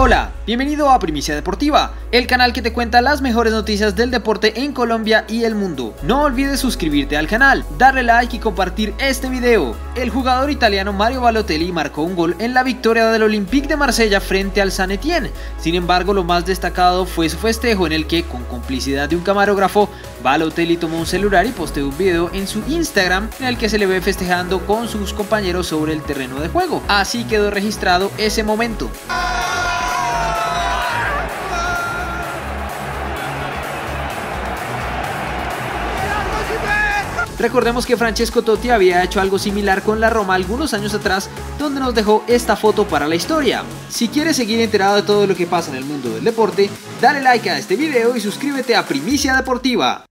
Hola, bienvenido a Primicia Deportiva, el canal que te cuenta las mejores noticias del deporte en Colombia y el mundo. No olvides suscribirte al canal, darle like y compartir este video. El jugador italiano Mario Balotelli marcó un gol en la victoria del Olympique de Marsella frente al San Etienne. Sin embargo, lo más destacado fue su festejo en el que, con complicidad de un camarógrafo, Balotelli tomó un celular y posteó un video en su Instagram en el que se le ve festejando con sus compañeros sobre el terreno de juego. Así quedó registrado ese momento. Recordemos que Francesco Totti había hecho algo similar con la Roma algunos años atrás, donde nos dejó esta foto para la historia. Si quieres seguir enterado de todo lo que pasa en el mundo del deporte, dale like a este video y suscríbete a Primicia Deportiva.